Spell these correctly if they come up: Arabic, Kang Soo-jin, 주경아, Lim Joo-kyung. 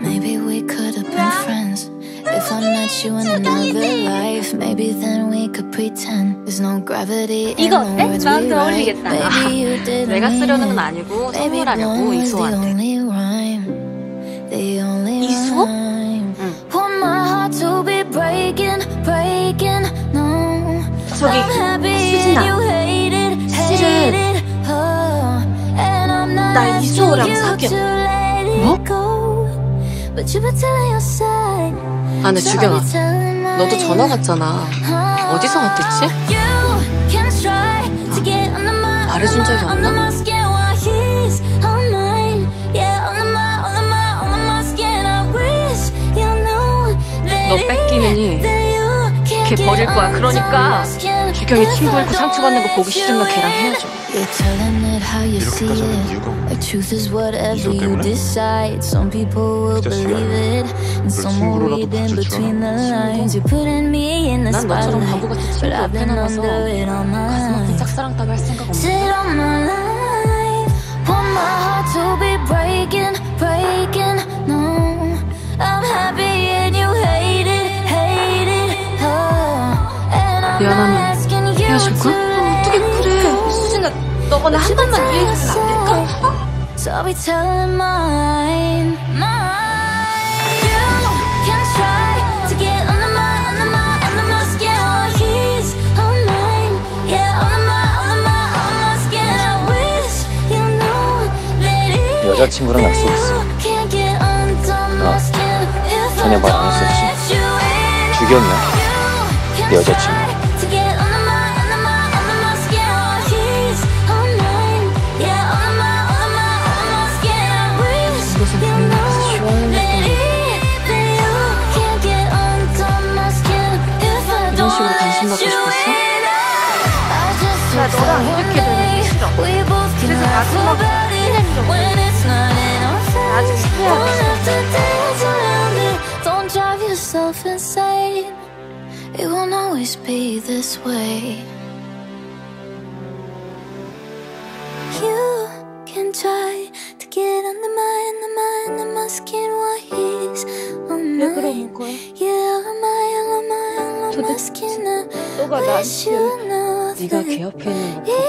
Maybe we could have been friends. If I met you in another life, maybe then we could pretend. There's no gravity in the words we write. Maybe you didn't mean it. Maybe blonde was the only rhyme. The only rhyme. Want my heart to be breaking, breaking. No, I'm happy and you hate it, hate it. Oh, and I'm not asking you to let it go. 아, 근데 주경아, 너도 전화 왔잖아. 어디서 왔댔지? 말해준 적이 없나? 너 뺏기느니 걔 버릴 거야. 그러니까 주경이 친구 잃고 상처받는 거 보기 싫으면 걔랑 헤어져. 이렇게까지 하는 이유가 없네. 이유 때문에? 진짜 시간을 친구로라도 봐줄 줄 알았는데 난 너처럼 바보같이 친구 옆에 나가서 가슴 아픈 짝사랑 따위 할 생각 없는데. 미안하면 헤어질 거야? 어떻게 그래? 수진아, 너가 나 한 번만 이해해주면 안 될까? 어? 여자친구랑 약속 있어. 나 전혀 말 안 했었지. 주경이야, 네 여자친구. 나 너랑 이렇게 되는 게 싫어. 그래서 마지막에 끝내는 적 없어. 나 아직 후회하겠어. 왜 그러는 거야? 도대체 너가 나한테 네가 걔 옆에 있는